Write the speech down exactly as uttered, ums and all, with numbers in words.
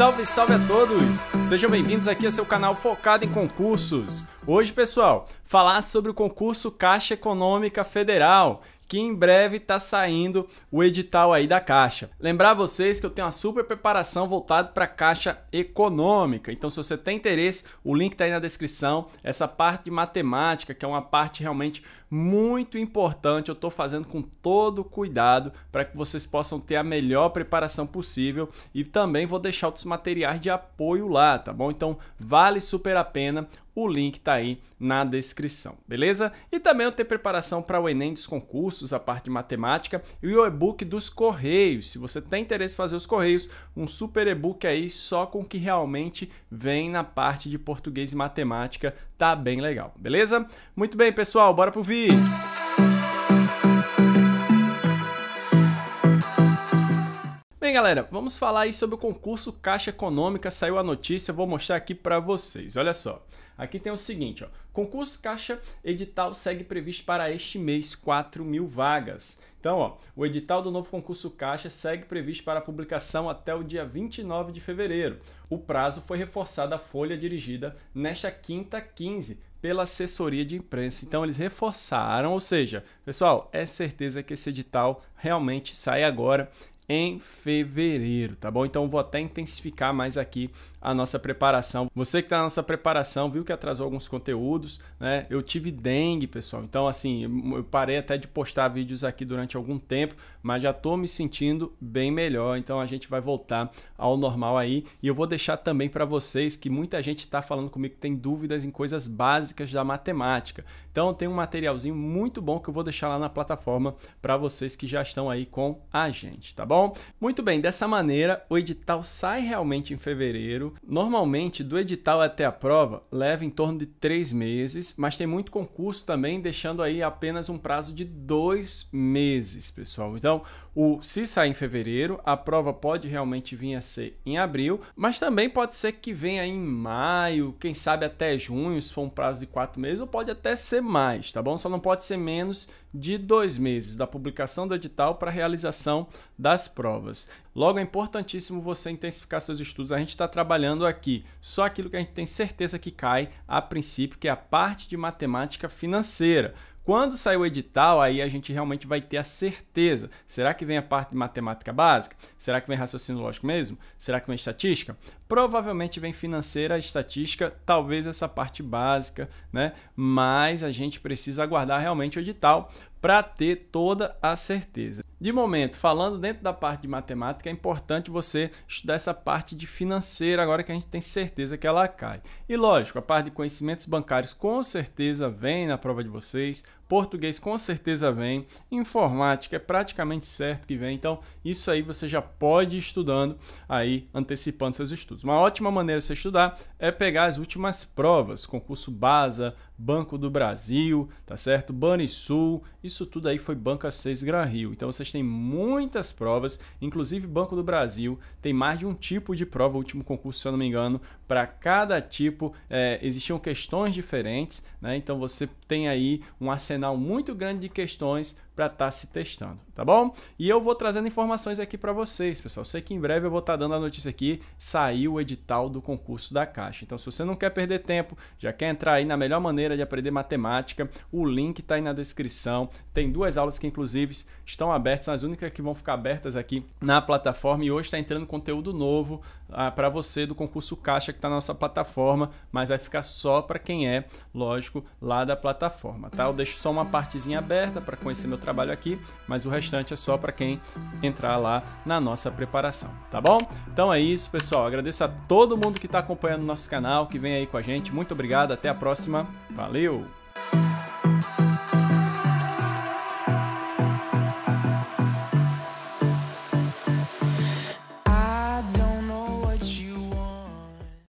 Salve, salve a todos! Sejam bem-vindos aqui ao seu canal focado em concursos. Hoje, pessoal, falar sobre o concurso Caixa Econômica Federal, que em breve está saindo o edital aí da Caixa. Lembrar vocês que eu tenho uma super preparação voltada para a Caixa Econômica. Então, se você tem interesse, o link está aí na descrição. Essa parte de matemática, que é uma parte realmente muito importante, eu estou fazendo com todo cuidado para que vocês possam ter a melhor preparação possível. E também vou deixar outros materiais de apoio lá, tá bom? Então, vale super a pena. O link está aí na descrição, beleza? E também eu tenho preparação para o Enem dos concursos, a parte de matemática e o e-book dos Correios. Se você tem interesse em fazer os Correios, um super e-book aí só com o que realmente vem na parte de português e matemática, tá bem legal, beleza? Muito bem, pessoal, bora pro vídeo! Bem, galera, vamos falar aí sobre o concurso Caixa Econômica. Saiu a notícia, vou mostrar aqui para vocês, olha só. Aqui tem o seguinte, ó, concurso Caixa Edital segue previsto para este mês quatro mil vagas. Então, ó, o edital do novo concurso Caixa segue previsto para publicação até o dia vinte e nove de fevereiro. O prazo foi reforçado à folha dirigida nesta quinta, quinze, pela assessoria de imprensa. Então, eles reforçaram, ou seja, pessoal, é certeza que esse edital realmente sai agora em fevereiro, tá bom? Então, vou até intensificar mais aqui a nossa preparação. Você que tá na nossa preparação viu que atrasou alguns conteúdos, né? Eu tive dengue, pessoal. Então, assim, eu parei até de postar vídeos aqui durante algum tempo, mas já tô me sentindo bem melhor. Então, a gente vai voltar ao normal aí. E eu vou deixar também para vocês que muita gente tá falando comigo que tem dúvidas em coisas básicas da matemática. Então, tem um materialzinho muito bom que eu vou deixar lá na plataforma para vocês que já estão aí com a gente, tá bom? Muito bem, dessa maneira o edital sai realmente em fevereiro. Normalmente do edital até a prova leva em torno de três meses, mas tem muito concurso também deixando aí apenas um prazo de dois meses, pessoal. Então, o se sair em fevereiro, a prova pode realmente vir a ser em abril, mas também pode ser que venha em maio, quem sabe até junho, se for um prazo de quatro meses, ou pode até ser mais, tá bom? Só não pode ser menos de dois meses da publicação do edital para a realização das provas. Logo, é importantíssimo você intensificar seus estudos. A gente está trabalhando aqui só aquilo que a gente tem certeza que cai a princípio, que é a parte de matemática financeira. Quando sair o edital, aí a gente realmente vai ter a certeza. Será que vem a parte de matemática básica? Será que vem raciocínio lógico mesmo? Será que vem estatística? Provavelmente vem financeira, estatística, talvez essa parte básica, né? Mas a gente precisa aguardar realmente o edital para ter toda a certeza. De momento, falando dentro da parte de matemática, é importante você estudar essa parte de financeira agora que a gente tem certeza que ela cai. E lógico, a parte de conhecimentos bancários com certeza vem na prova de vocês. Português com certeza vem, informática é praticamente certo que vem, então isso aí você já pode ir estudando aí, antecipando seus estudos. Uma ótima maneira de você estudar é pegar as últimas provas, concurso Basa, Banco do Brasil, tá certo? Banisul, isso tudo aí foi Banco Cesgranrio. Então vocês têm muitas provas, inclusive Banco do Brasil, tem mais de um tipo de prova, o último concurso, se eu não me engano, para cada tipo é, existiam questões diferentes, né? Então você tem aí um arsenal muito grande de questões para estar se testando, tá bom? E eu vou trazendo informações aqui para vocês, pessoal. Sei que em breve eu vou estar dando a notícia aqui, saiu o edital do concurso da Caixa. Então, se você não quer perder tempo, já quer entrar aí na melhor maneira de aprender matemática, o link está aí na descrição. Tem duas aulas que, inclusive, estão abertas, são as únicas que vão ficar abertas aqui na plataforma. E hoje está entrando conteúdo novo ah, para você do concurso Caixa, que está na nossa plataforma, mas vai ficar só para quem é, lógico, lá da plataforma, tá? Eu deixo só uma partezinha aberta para conhecer meu trabalho aqui, mas o restante é só para quem entrar lá na nossa preparação, tá bom? Então é isso, pessoal. Agradeço a todo mundo que está acompanhando o nosso canal, que vem aí com a gente. Muito obrigado, até a próxima. Valeu!